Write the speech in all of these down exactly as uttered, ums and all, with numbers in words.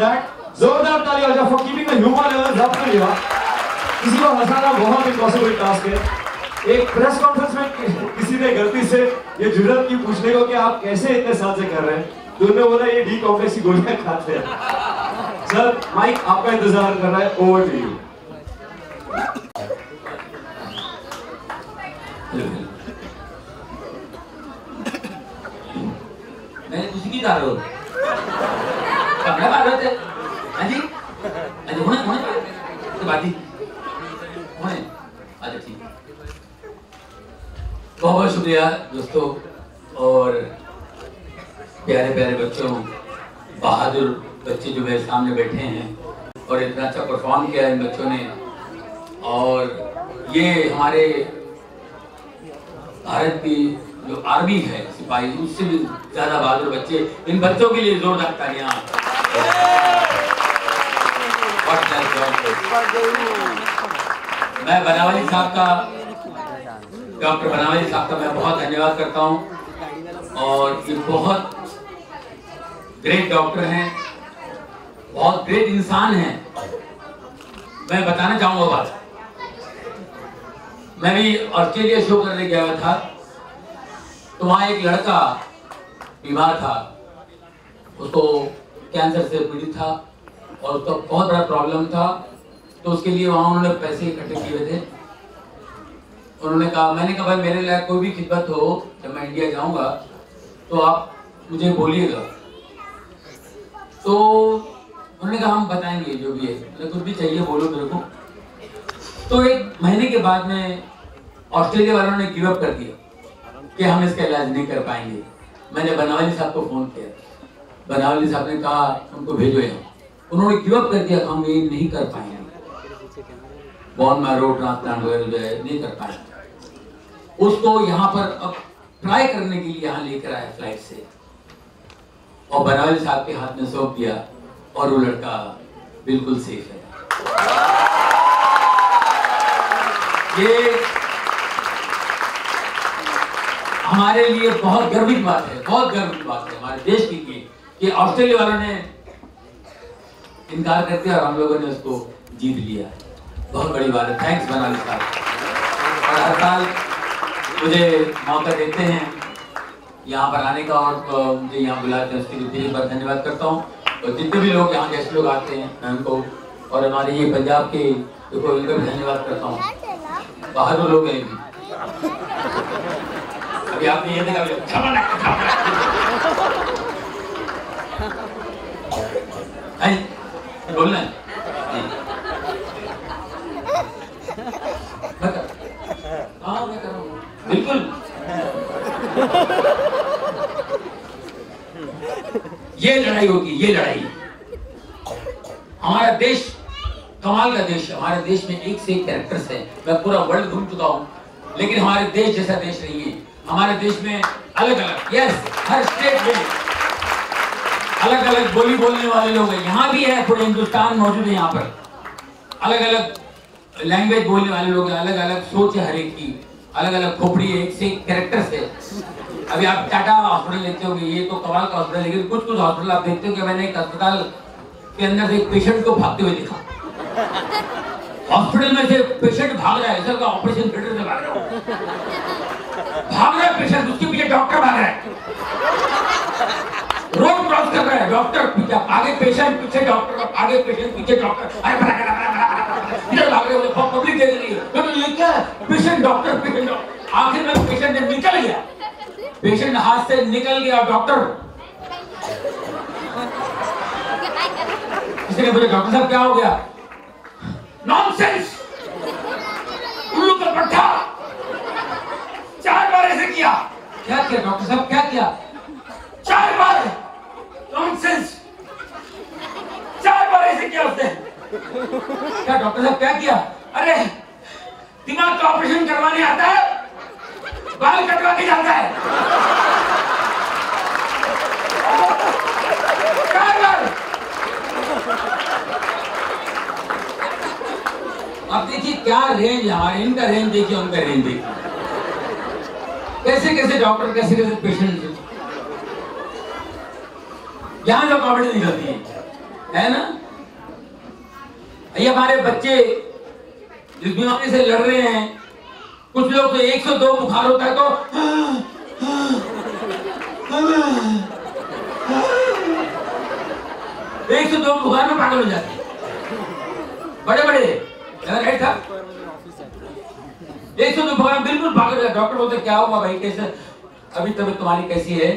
that. जोरदार ताली हो जाए for keeping the humor level up to here. किसी को हंसाना बहुत impossible task है. एक press conference में किसी ने गलती से ये जुर्रत की पूछने को कि आप कैसे इतने साल से कर रहे हैं, तो उन्होंने बोला ये डी कॉम्प्लेक्स की गोलियां खाते हैं. सर माइक आपका इंतजार कर रहा है, over to you. मैं दूसरी जा रहा हूँ. कमरा बाहर होते हैं. अजी, अजी होने होने तो बाती होने. अच्छा ठीक. बहुत बहुत शुक्रिया दोस्तों और प्यारे प्यारे बच्चों, बहादुर बच्चे जो मेरे सामने बैठे हैं और इतना अच्छा परफॉर्म किया है इन बच्चों ने. और ये हमारे भारत की जो आर्मी है सिपाही, उससे भी ज्यादा बहादुर बच्चे. इन बच्चों के लिए जोरदार तालियां. मैं बनावली साहब का, डॉक्टर बनावली साहब का मैं बहुत धन्यवाद करता हूं. और ये बहुत ग्रेट डॉक्टर हैं, बहुत ग्रेट इंसान हैं. मैं बताना चाहूंगा बात, मैं भी ऑस्ट्रेलिया शो करने गया हुआ था, तो वहाँ एक लड़का बीमार था, उसको कैंसर से पीड़ित था और उसका बहुत बड़ा प्रॉब्लम था. तो उसके लिए वहाँ उन्होंने पैसे इकट्ठे किए थे. उन्होंने कहा, मैंने कहा भाई मेरे लिए कोई भी खिदमत हो जब मैं इंडिया जाऊँगा तो आप मुझे बोलिएगा. तो उन्होंने कहा हम बताएंगे जो भी है, मतलब कुछ भी चाहिए बोलो मेरे को. तो एक महीने के बाद में ऑस्ट्रेलिया वालों ने गिव अप कर दिया कि हम इसका इलाज नहीं कर पाएंगे. मैंने बनावली साहब को फोन किया, बनावली साहब ने कहा उनको भेजो यहाँ. उन्होंने गिव अप कर दिया, हम ये नहीं कर पाएंगे, बोन मैरो ट्रांसप्लांट वगैरह नहीं कर पाएंगे. उसको यहाँ पर अब ट्राई करने के लिए यहाँ लेकर आया फ्लाइट से और बनावली साहब के हाथ में सौंप दिया और वो लड़का बिल्कुल सेफ है. ये हमारे लिए बहुत गर्व की बात है, बहुत गर्व की बात है हमारे देश के लिए कि ऑस्ट्रेलिया वालों ने इनकार करते और हम लोगों ने उसको जीत लिया. बहुत बड़ी बात है. थैंक्स बनावली साहब. और हर साल मुझे मौका देते हैं यहाँ पर आने का और मुझे यहाँ बुलाते हैं, उसके लिए दिल भर धन्यवाद करता हूँ. और जितने भी लोग यहाँ गेस्ट लोग आते हैं मैं उनको और हमारे ये पंजाब के लोगों इनका भी धन्यवाद करता हूँ. बहादुर लोग हैं. अभी आपने ये देखा नहीं बोलना है. हाँ मैं कर रहा हूँ बिल्कुल. ये लड़ाई होगी, ये लड़ाई. हमारा देश कमाल का देश है, हमारे देश में एक से एक कैरेक्टर्स है. मैं पूरा वर्ल्ड घूम चुका हूँ लेकिन हमारे देश जैसा देश नहीं है. हमारे देश में अलग अलग, यस, हर स्टेट में अलग अलग बोली बोलने वाले लोग हैं. यहाँ भी है, पूरे हिंदुस्तान मौजूद है. यहाँ पर अलग अलग लैंग्वेज बोलने वाले लोग हैं, अलग अलग सोच है हर एक की, अलग अलग खोपड़ी है, एक से एक कैरेक्टर्स है. अभी आप टाटा हॉस्पिटल देखते होंगे, ये तो कमाल का हॉस्पिटल है लेकिन कुछ कुछ हॉस्पिटल आप देखते हो कि मैंने एक अस्पताल के अंदर से एक पेशेंट को भागते हुए देखा. हॉस्पिटल में से पेशेंट भाग रहा है, सर का ऑपरेशन थिएटर से भाग रहा है, भाग रहा है पेशेंट, उसके पीछे डॉक्टर भाग रहा है, रोड क्रॉस कर रहा है डॉक्टर, पीछे आगे पेशेंट, पीछे डॉक्टर, आगे पेशेंट, पीछे डॉक्टर. अरे भाग रहा है पब्लिक देख रही है, मतलब ये क्या है, पेशेंट डॉक्टर पेशेंट डॉक्टर. आखिर में पेशेंट जब निकल गया, पेशेंट हाथ से निकल गया डॉक्टर. किसी ने पूछा डॉक्टर साहब क्या हो गया. नॉनसेंस, उल्लू का पट्टा, चार बार ऐसे किया. क्या किया डॉक्टर साहब, क्या किया, चार बार नॉनसेंस, चार बार ऐसे किया उसने. क्या डॉक्टर साहब क्या किया. अरे दिमाग का ऑपरेशन करवाने आता है, बाल कटवा के जाता है. अब देखिए क्या रेंज हमारे, इनका रेंज देखिए, उनका रेंज देखिए, कैसे कैसे डॉक्टर, कैसे कैसे पेशेंट. यहाँ जो कॉमेडी निकलती है है ना। ये हमारे बच्चे जिस बीमारी से लड़ रहे हैं, कुछ लोग तो एक सौ दो बुखार होता है तो एक सौ दो बुखार में पागल हो जाते हैं, बड़े बड़े राइट था एक सौ दो बुखार बिल्कुल पागल हो जाते। डॉक्टर बोलते क्या हुआ भाई, कैसे अभी तबीयत तुम्हारी कैसी है?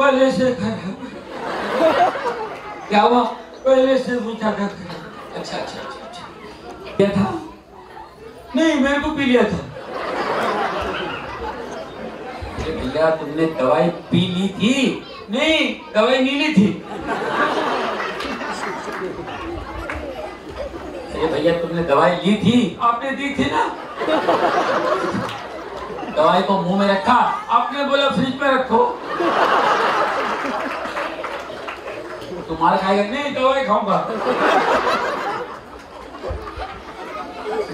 पहले से खराब। क्या हुआ? पहले से पूछा था। अच्छा अच्छा अच्छा अच्छा क्या था? नहीं मेरे को पी लिया था। भैया तुमने दवाई पी ली थी? नहीं दवाई नहीं ली थी। अरे भैया तुमने दवाई ली थी? आपने दी थी ना। दवाई को मुंह में रखा, आपने बोला फ्रिज में रखो। तुम्हारा खाएगा? नहीं दवाई खाऊंगा।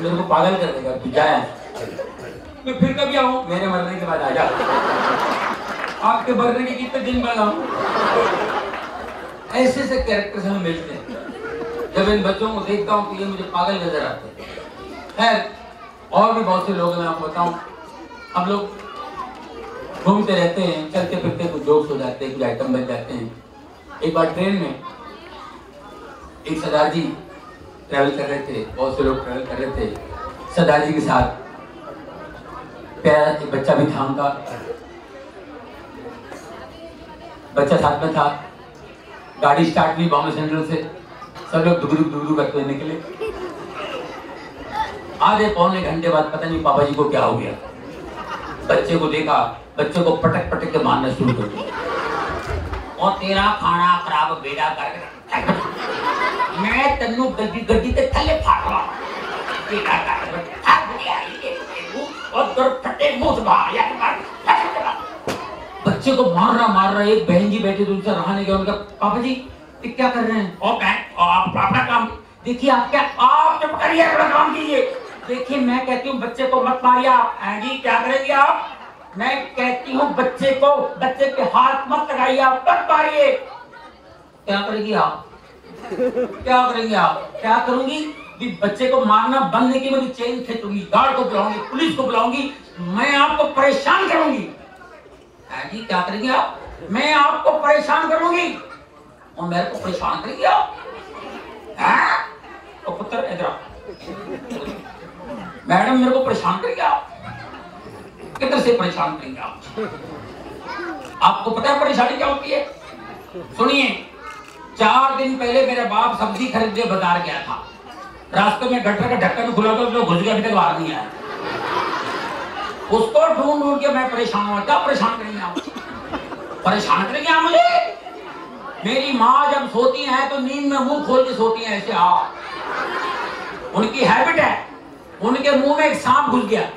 मेरे को पागल कर देगा। तू जाए मैं फिर कभी आऊं? मेरे मरने के बाद आ जा। आपके मरने के कितने दिन बाद आऊं? ऐसे ऐसे कैरेक्टर्स हमें मिलते हैं। जब इन बच्चों को देखता हूं तो ये मुझे पागल नजर आते हैं। खैर और भी बहुत से लोग हैं, मैं आपको बताऊं। हम लोग घूमते रहते हैं, चलते फिरते कुछ जोक्स हो जाते हैं, कुछ आइटम बन जाते हैं। एक बार ट्रेन में एक सरदार जी ट्रैवल कर रहे थे, बहुत से लोग ट्रैवल कर रहे थे। सरदार जी के साथ प्यारा एक बच्चा भी था उनका, बच्चा साथ में था। गाड़ी स्टार्ट हुई बॉम्बे सेंट्रल से, सब लोग दुगरू दुगरू करते निकले। आधे पौने घंटे बाद पता नहीं पापा जी को क्या हो गया, बच्चे को देखा, बच्चे को पटक पटक के मारना शुरू कर दिया। और तेरा खाना खराब बेड़ा कर, मैं तन्नू गड्डी गड्डी के थले फाड़वा बेड़ा कर, हाथ दिया ये और दर फटे मुंह मार या मार। बच्चे को मार रहा मार रहा। एक बहन जी बैठे थे, उनसे रहाने गया। उनका पापा जी ये क्या कर रहे हैं? और बहन आप अपना काम देखिए, आप क्या आप चुप करिए, अपना काम कीजिए। देखिए मैं कहती हूँ बच्चे को मत मारिए आप। जी क्या करेंगे आप? मैं कहती हूँ बच्चे को, बच्चे पे हाथ मत लगाइए आप, मत मारिए। क्या करेंगी आप? क्या करेंगे आप? क्या करूंगी? बच्चे को मारना बंद नहीं की मेरी चेन खेचूंगी, गार्ड को बुलाऊंगी, पुलिस को बुलाऊंगी, मैं आपको परेशान करूंगी। जी क्या करेंगे आप? मैं आपको परेशान करूंगी। और मेरे को परेशान करेंगी आप? तो पुत्र इधर, मैडम मेरे को परेशान करेंगे आप? किधर से परेशान करेंगे आप? आपको पता है परेशानी क्या होती है? सुनिए, चार दिन पहले मेरा बाप सब्जी खरीदने बाजार गया था। रास्ते में गटर का ढक्कन खुला था, उसमें घुस गया, अभी तक बाहर नहीं आया। उसको ढूंढ ढूंढ के मैं परेशान हुआ। क्या परेशान करेंगे आप? परेशान करेंगे आप मुझे? मेरी माँ जब सोती है तो नींद में मुंह खोल के सोती है ऐसे। आप उनकी हैबिट है, उनके मुंह में एक सांप घुस गया।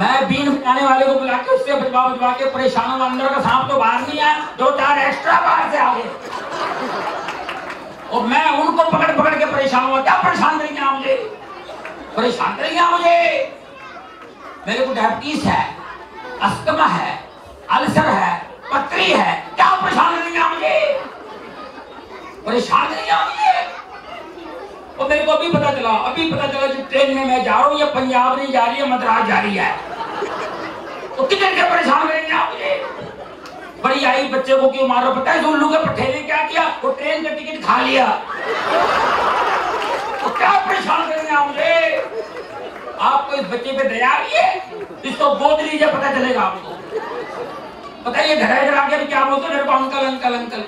मैं बीन फटाने वाले को बुला के उससे बचवा बचवा के परेशान हुआ। अंदर का सांप तो बाहर नहीं आया, दो चार एक्स्ट्रा बाहर से आ गए और मैं उनको पकड़ पकड़ के परेशान हुआ। क्या परेशान करेंगे आप मुझे? परेशान करेंगे आप मुझे? मेरे को डायबिटीज है, अस्थमा है, अल्सर है, पथरी है। क्या परेशान करेंगे आप मुझे? परेशान करेंगे आप मुझे? और मेरे को अभी पता चला, अभी पता चला कि ट्रेन में मैं जा रहा हूँ, ये पंजाब नहीं जा रही है, मद्रास जा रही है। तो किधर के परेशान करेंगे आप मुझे? बड़ी आई बच्चे को क्यों मारो पता है? उल्लू के पठेले ने क्या किया? वो ट्रेन का टिकट खा लिया। तो क्या परेशान करेंगे आप मुझे? आपको इस बच्चे पे दया आ रही है? इसको गोद लीजिए, पता चलेगा आपको। पता है ये घड़ा घड़ा के क्या बोलते मेरे को? Uncle uncle uncle.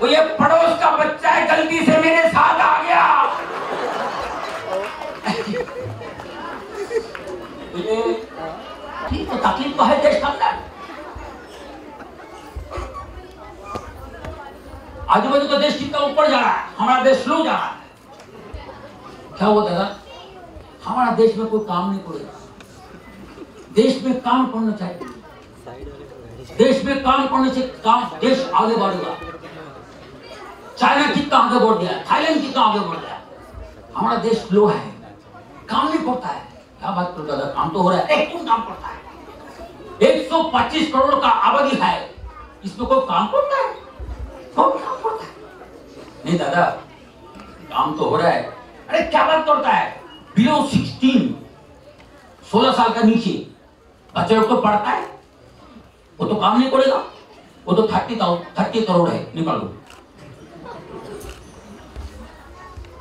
वो ये पड़ोस का बच्चा है, गलती से मेरे साथ आ गया। ठीक तो तकलीफ तो है देश का। आजू बाजू का देश कितना ऊपर जा रहा है, हमारा देश स्लो जा रहा है। क्या हुआ दादा? हमारा देश में कोई काम नहीं पड़ेगा। देश में काम करना चाहिए, देश में काम करने से काम देश आगे बढ़ेगा। चाइना कितना आगे बढ़ गया, थाईलैंड कितना आगे बढ़ गया, हमारा देश स्लो है, काम नहीं पड़ता है। क्या बात करता है, काम तो हो रहा है, कौन काम करता है? एक सौ पच्चीस करोड़ का आबादी है, इसमें कोई काम करता है? कौन काम करता है? नहीं दादा काम तो हो रहा है। अरे क्या बात करता है, बिलो सिक्सटीन सोलह साल का नीचे बच्चे लोग तो पढ़ता है, वो तो काम नहीं करेगा, वो तो थर्टी थर्टी करोड़ है निकालो।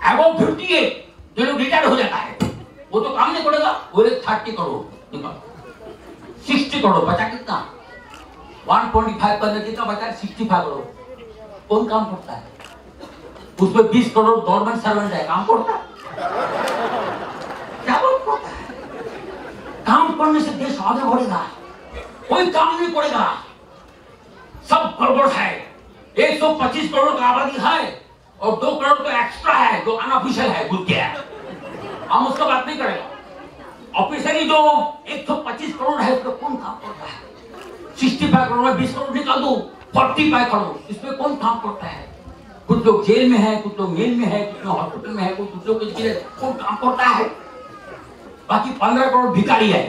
अब फिफ्टी एट जो लोग रिटायर्ड हो जाता है वो तो काम नहीं करेगा, वो थर्टी करोड़ निकालो, सिक्सटी करोड़ बचा कितना, वन ट्वेंटी फाइव करने कितना बचा है, सिक्सटी फाइव करोड़। कौन काम करता है, उसमें बीस करोड़ गवर्नमेंट सर्वेंट है, काम करता क्या करता है, काम करने से देश आगे बढ़ेगा, कोई काम नहीं पड़ेगा, सब गड़बड़ है। एक सौ पच्चीस करोड़ का आबादी है और दो करोड़ का एक्स्ट्रा है जो अनऑफिशियल है, घुस गया है, हम उसका बात नहीं करेगा। ऑफिशियली जो एक सौ पच्चीस करोड़ है उसका कौन काम करता है, सिक्सटी फाइव करोड़ में बीस करोड़ निकाल दो, फोर्टी फाइव करोड़, इसमें कौन काम करता है। कुछ लोग जेल में है, कुछ लोग मेल में है, कुछ लोग हॉस्पिटल में है, कुछ कुछ लोग कौन काम करता है। बाकी पंद्रह करोड़ भिखारी है,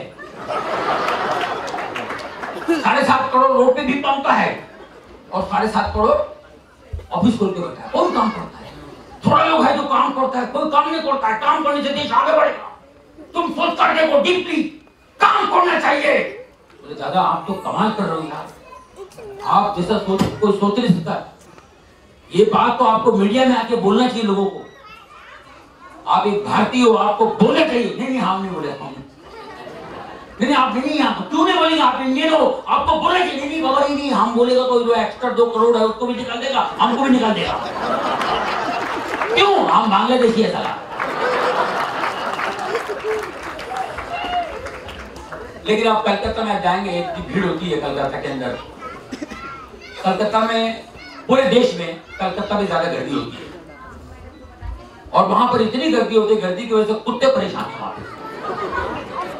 साढ़े सात करोड़ रोड पे भी पहुंचता है और साढ़े सात करोड़ ऑफिस खोल के बैठा है, कौन काम करता है। थोड़ा लोग है जो काम करता है, कोई काम नहीं करता है। काम करने से देश आगे बढ़ेगा, तुम सोच कर देखो, डीपली काम करना चाहिए। बोले दादा आप तो कमाल कर रहे हो यार, आप जैसा सोच कोई सोच नहीं सकता। ये बात तो आपको मीडिया में आके बोलना चाहिए लोगों को, आप एक भारतीय हो, आपको बोलना चाहिए। नहीं नहीं हम नहीं बोले, हम नहीं आप नहीं, आप क्यों नहीं बोलेंगे, आप इंडियन हो, आपको बोलना चाहिए। नहीं बाबा नहीं नहीं हम बोलेगा तो जो एक्स्ट्रा दो करोड़ है उसको भी निकाल देगा, हमको भी निकाल देगा, क्यों हम बांग्लादेशी है साला। लेकिन आप कलकत्ता में जाएंगे, इतनी भीड़ होती है कलकत्ता के अंदर, कलकत्ता में पूरे देश में कलकत्ता में ज्यादा गर्दी होती है और वहां पर इतनी गर्दी होती है, गर्दी की वजह से कुत्ते परेशान हैं वहां पे।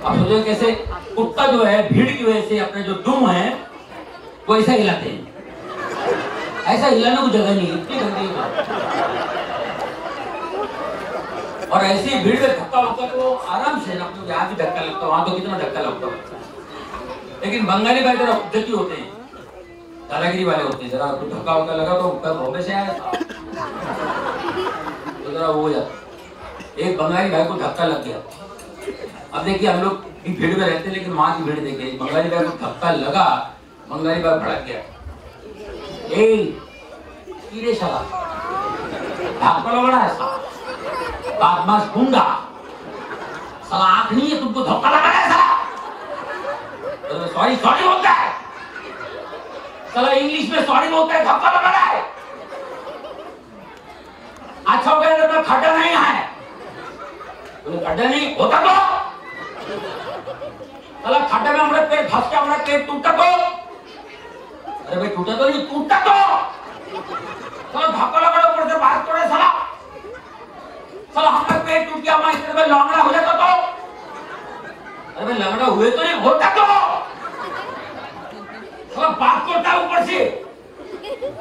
आप सोचो कैसे कुत्ता जो है भीड़ की वजह से अपने जो दुम है वो ऐसा हिलाते हैं, ऐसा हिलाने को जगह नहीं, इतनी गर्दी है। और ऐसी भीड़ में धक्का लगता है तो आराम से ना, तो यहाँ भी धक्का लगता है, वहां तो कितना धक्का लगता है। लेकिन बंगाली भाई जरा जटी होते हैं, दादागिरी वाले होते हैं, जरा आपको धक्का वक्का लगा तो कल बॉम्बे से आया था तो जरा वो जाता। एक बंगाली भाई को धक्का लग गया। अब देखिए हम लोग भीड़ में रहते हैं लेकिन माँ की भीड़ देखे, बंगाली भाई को धक्का लगा, बंगाली भाई भड़क गया, ए कीरे साला धक्का लग रहा है साला, बदमाश गुंडा साला, आँख नहीं है तुमको धक्का लगा रहा है साला, सॉरी सॉरी बोलता है साला, इंग्लिश में सॉरी बोलता है, धक्का लगा रहा है। अच्छा हो गया तो खड्डा नहीं है, खड्डा नहीं होता तो साला खड्डा में हमारे पेट फंस के हमारा पेट टूटा तो, अरे भाई टूटा तो नहीं, टूटा तो साला धक्का लगा ऊपर से बाहर तोड़े साला, साला हमारा पेट टूट गया, हमारे इतने में लंगड़ा हो जाता तो, अरे भाई लंगड़ा हुए तो नहीं, होता तो बात करता है ऊपर से।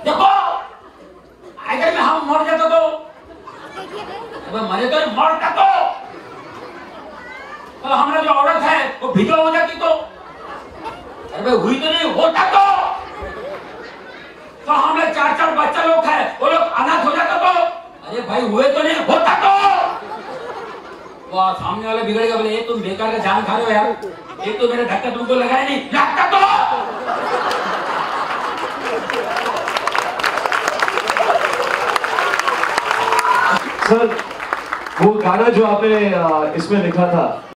देखो अगर में हम मर जाता तो, अगर मरे तो मरता तो, तो हमारा जो औरत है वो भिजो हो जाती तो, अरे हुई तो नहीं, होता तो, तो हमारे चार चार बच्चा लोग है वो लोग अनाथ हो जाता तो, अरे भाई हुए तो नहीं, होता तो, वो सामने वाला बिगड़ेगा, बोले ये तुम बेकार का जान खा रहे हो यार, ये तो मेरा धक्का तुमको लगाया नहीं, लगता तो। सर वो गाना जो आपने इसमें लिखा था